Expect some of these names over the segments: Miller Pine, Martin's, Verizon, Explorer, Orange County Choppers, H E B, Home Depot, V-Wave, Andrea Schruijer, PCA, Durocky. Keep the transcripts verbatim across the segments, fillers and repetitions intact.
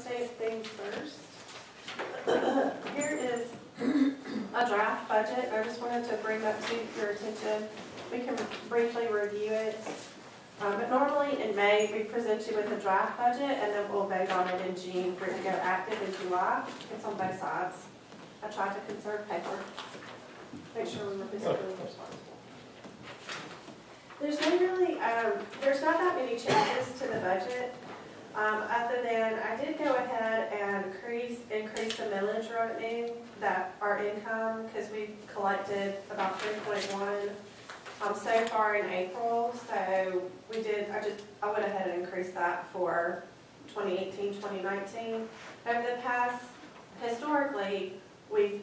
unsafe thing first. Here is a draft budget. I just wanted to bring that to your attention. We can briefly review it. Um, but normally in May, we present you with a draft budget, and then we'll vote on it in June for it to go active in July. It's on both sides. I tried to conserve paper. Make sure we're fiscally responsible. There's no really, um, there's not that many changes to the budget, um, other than I did go ahead and increase, increase the millage revenue, that our income, because we collected about three point one um, so far in April. So we did, I just, I went ahead and increased that for twenty eighteen, twenty nineteen. Over the past, historically, we've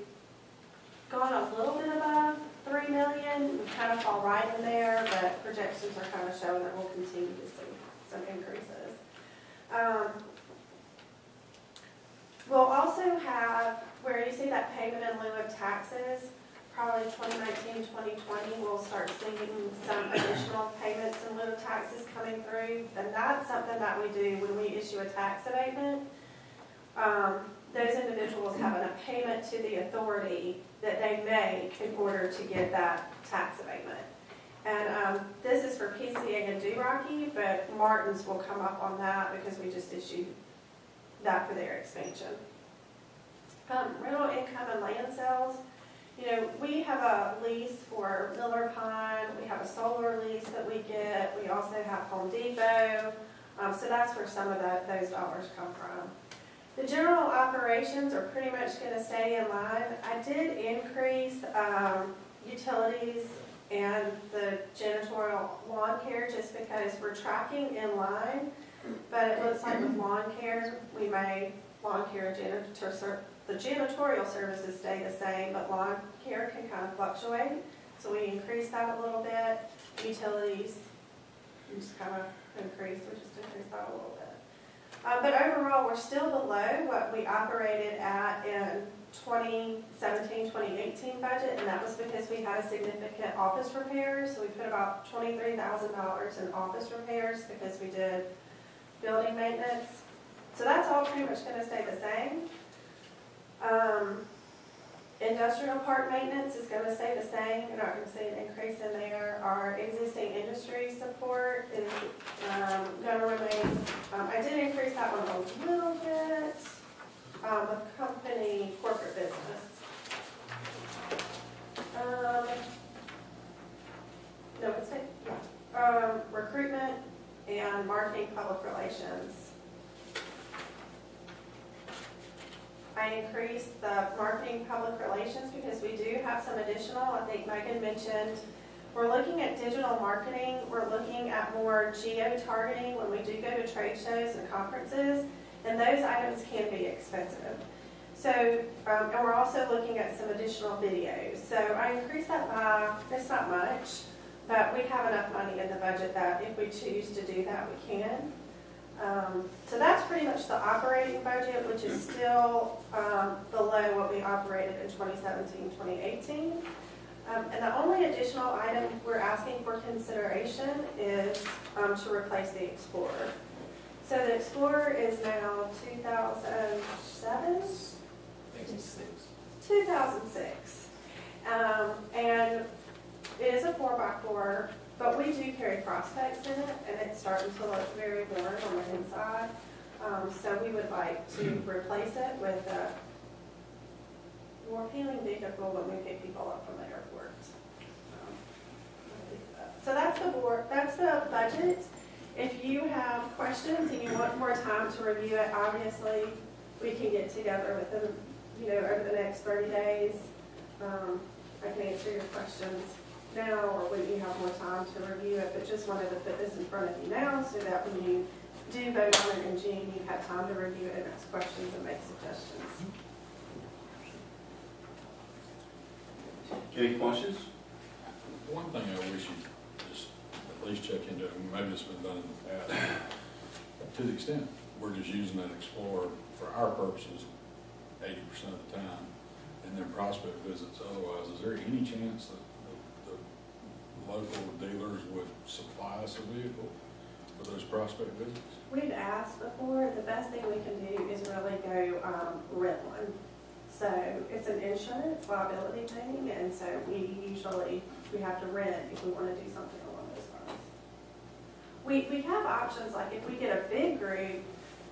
gone a little bit above three million dollars. We kind of fall right in there, but projections are kind of showing that we'll continue to see some increases. Um, we'll also have, where you see that payment in lieu of taxes, probably twenty nineteen, twenty twenty, we'll start seeing some additional payments in lieu of taxes coming through. And that's something that we do when we issue a tax abatement. Um, those individuals having a payment to the authority that they make in order to get that tax abatement. And um, this is for P C A and Durocky, but Martin's will come up on that because we just issued that for their expansion. Um, rental income and land sales. You know, we have a lease for Miller Pine. We have a solar lease that we get. We also have Home Depot. Um, so that's where some of that, those dollars come from. The general operations are pretty much going to stay in line. I did increase um, utilities and the janitorial lawn care just because we're tracking in line, but it looks like with lawn care, we may lawn care janitor, the janitorial services stay the same, but lawn care can kind of fluctuate. So we increased that a little bit. Utilities, we just kind of increased, we just increased that a little bit. Um, but overall, we're still below what we operated at in twenty seventeen, twenty eighteen budget, and that was because we had a significant office repair. So we put about twenty-three thousand dollars in office repairs because we did building maintenance. So that's all pretty much going to stay the same. Um, industrial park maintenance is going to stay the same. You're not going to see an increase in there. Our existing industry support is um, going to remain. Um, I did increase that one a little bit um, with company corporate business. Um, no, it's not, yeah. um, recruitment and marketing public relations. I increased the marketing public relations because we do have some additional. I think Megan mentioned we're looking at digital marketing. We're looking at more geo-targeting when we do go to trade shows and conferences, and those items can be expensive. So, um, and we're also looking at some additional videos. So I increased that by, it's not much, but we have enough money in the budget that if we choose to do that, we can. Um, so that's pretty much the operating budget, which is still um, below what we operated in twenty seventeen, twenty eighteen. Um, and the only additional item we're asking for consideration is um, to replace the Explorer. So the Explorer is now two thousand seven? two thousand six. two thousand six. Um, and it is a four by four. But we do carry prospects in it, and it's starting to look very worn on the inside. Um, so we would like to replace it with a more appealing vehicle when we pick people up from the airport. Um, so that's the board. That's the budget. If you have questions and you want more time to review it, obviously we can get together with them. You know, over the next thirty days, um, I can answer your questions now or when you have more time to review it, but just wanted to put this in front of you now so that when you do vote on it in June, you have time to review it and ask questions and make suggestions. Any questions? One thing I wish you'd just at least check into, and maybe it's been done in the past, to the extent we're just using that Explorer for our purposes eighty percent of the time and then prospect visits otherwise, is there any chance that local dealers would supply us a vehicle for those prospect visits? We've asked before. The best thing we can do is run on. So it's an insurance liability thing, and so we usually, we have to rent if we want to do something along those lines. We, we have options, like if we get a big group,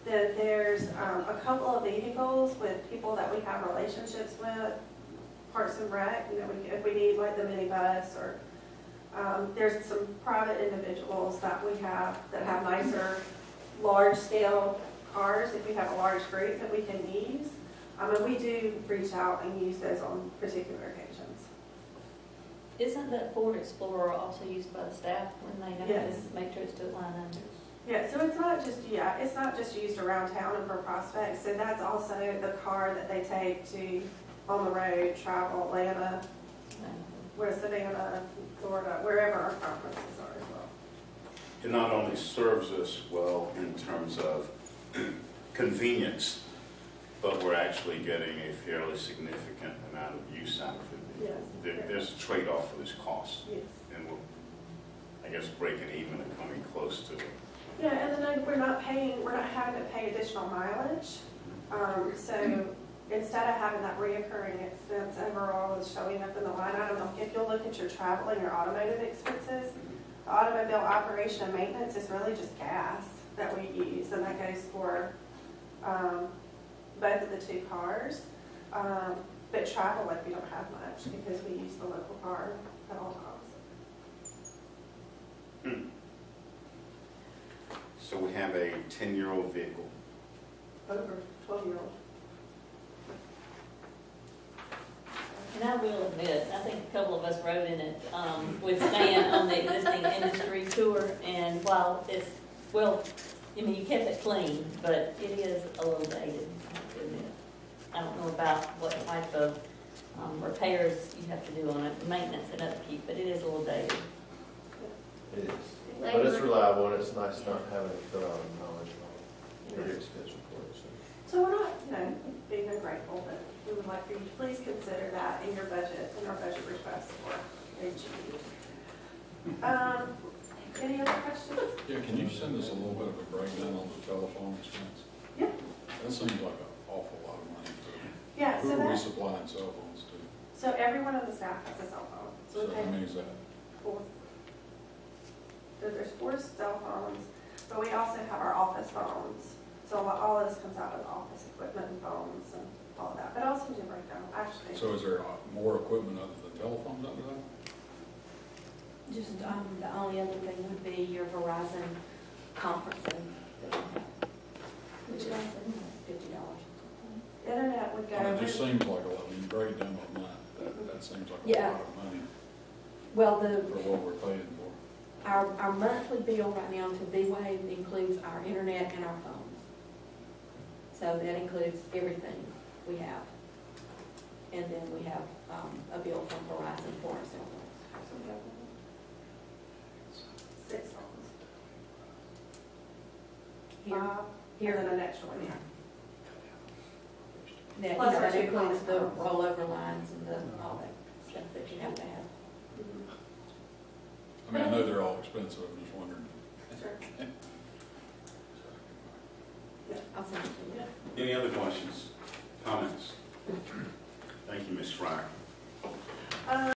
then there's um, a couple of vehicles with people that we have relationships with, Parks and Rec, you know, we, if we need like the minibus, or um, there's some private individuals that we have that have nicer, large-scale cars if we have a large group that we can use. Um, and we do reach out and use those on particular occasions. Isn't that Ford Explorer also used by the staff when they know yes. to make sure it's to line under? Yeah, so it's not just yeah, it's not just used around town and for prospects. So that's also the car that they take to on the road, travel, Atlanta, where Savannah, Florida, wherever our conferences are as well. It not only serves us well in terms of convenience, but we're actually getting a fairly significant amount of use out of it. Yes, there, there's a trade-off for this cost, yes. and we're, I guess, breaking even and coming close to it. Yeah, and then we're not paying, we're not having to pay additional mileage. Um, so instead of having that reoccurring expense overall is showing up in the line item, if you'll look at your traveling or automotive expenses, the automobile operation and maintenance is really just gas that we use, and that goes for um, both of the two cars. Um, but travel, like, we don't have much because we use the local car at all times. Hmm. So we have a ten-year-old vehicle. Over twelve-year-old. And I will admit, I think a couple of us rode in it um, with Stan on the existing industry tour, and while it's, well, I mean, you kept it clean, but it is a little dated, I have to admit. I don't know about what type of um, repairs you have to do on it, maintenance and upkeep, but it is a little dated. It is. But it's reliable, and it's nice not having to fill out knowledge on your expense reports. So we're not, you know, being ungrateful, but we would like for you to please consider that in your budget, in our budget request for H E B. Um, Any other questions? Yeah, can you send us a little bit of a breakdown on the telephone expense? Yeah. That seems like an awful lot of money. For yeah, so that, we supplying cell phones to? So everyone on the staff has a cell phone. So, so how many is that? Four. So there's four cell phones, but we also have our office phones. So all of this comes out of office equipment and phones and all of that. But also do breakdown, actually. So is there more equipment other than telephones under that? Just um, the only other thing would be your Verizon conferencing, which is fifty dollars. Internet would go. I mean, it just seems like a lot. When you break down on mine, that, that seems like yeah. a lot of money. Well, the for what we're paying for. Our our monthly bill right now to V-Wave includes our internet and our phones, so that includes everything we have, and then we have um, a bill from Verizon for our cell phones. So we have Six phones. Here, uh, here and the next one. Yeah. That, Plus, that includes the rollover lines and the, all that stuff that you have to have. I mean, I know they're all expensive. I'm just wondering. Sure. Yeah, I'll send it to you. Any other questions, comments? Thank you, Miz Schruijer. Um,